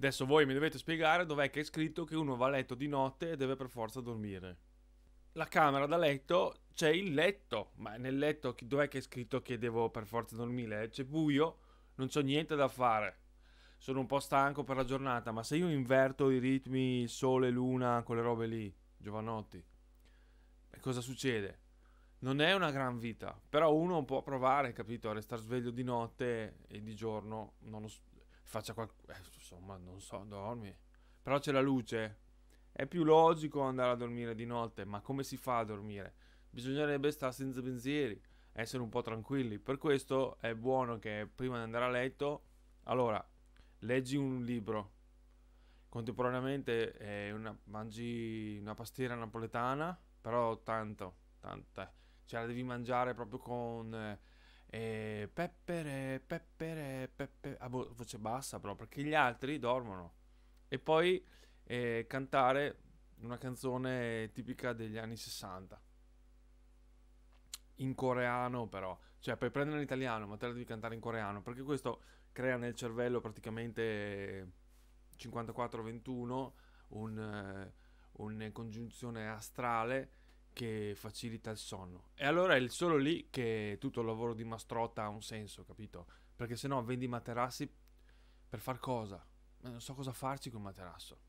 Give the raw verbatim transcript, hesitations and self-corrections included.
Adesso voi mi dovete spiegare dov'è che è scritto che uno va a letto di notte e deve per forza dormire. La camera da letto c'è il letto, ma nel letto dov'è che è scritto che devo per forza dormire? C'è buio, non c'ho niente da fare. Sono un po' stanco per la giornata, ma se io inverto i ritmi sole, luna, quelle robe lì, giovanotti, cosa succede? Non è una gran vita, però uno può provare, capito, a restare sveglio di notte e di giorno, non lo so, faccia qualcosa, eh, insomma, non so, dormi. Però c'è la luce, è più logico andare a dormire di notte, ma come si fa a dormire? Bisognerebbe stare senza pensieri, essere un po' tranquilli. Per questo è buono che prima di andare a letto, allora, leggi un libro. Contemporaneamente eh, una, mangi una pastiera napoletana, però tanto, tanta, cioè la devi mangiare proprio con... Eh, E peppere, peppere, peppere a voce bassa però, perché gli altri dormono. E poi eh, cantare una canzone tipica degli anni sessanta, in coreano però. Cioè puoi prendere l'italiano, ma te la devi cantare in coreano, perché questo crea nel cervello praticamente cinquantaquattro ventuno un, una congiunzione astrale che facilita il sonno. E allora è solo lì che tutto il lavoro di Mastrota ha un senso, capito? Perché se no vendi materassi per far cosa? Ma non so cosa farci con il materasso.